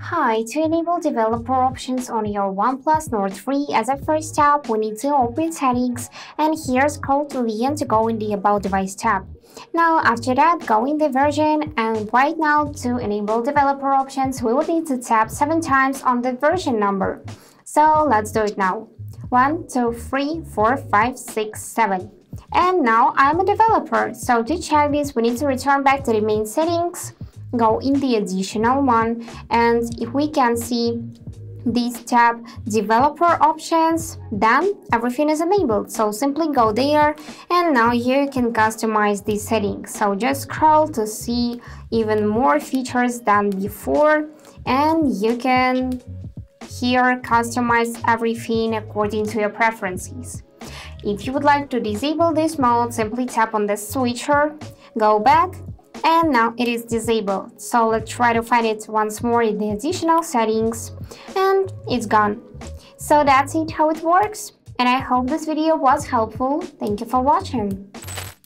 Hi, to enable developer options on your OnePlus Nord 3, as a first step, we need to open Settings and here scroll to the end to go in the About Device tab. Now, after that, go in the version, and right now, to enable developer options, we will need to tap 7 times on the version number. So let's do it now. 1, 2, 3, 4, 5, 6, 7. And now I'm a developer, so to check this, we need to return back to the main settings. Go in the additional one, and if we can see this tab, Developer Options, then everything is enabled. So simply go there, and now here you can customize the settings. So just scroll to see even more features than before, and you can here customize everything according to your preferences. If you would like to disable this mode, simply tap on the switcher, go back, and now it is disabled. So let's try to find it once more in the additional settings, and it's gone. So that's it how it works, and I hope this video was helpful. Thank you for watching.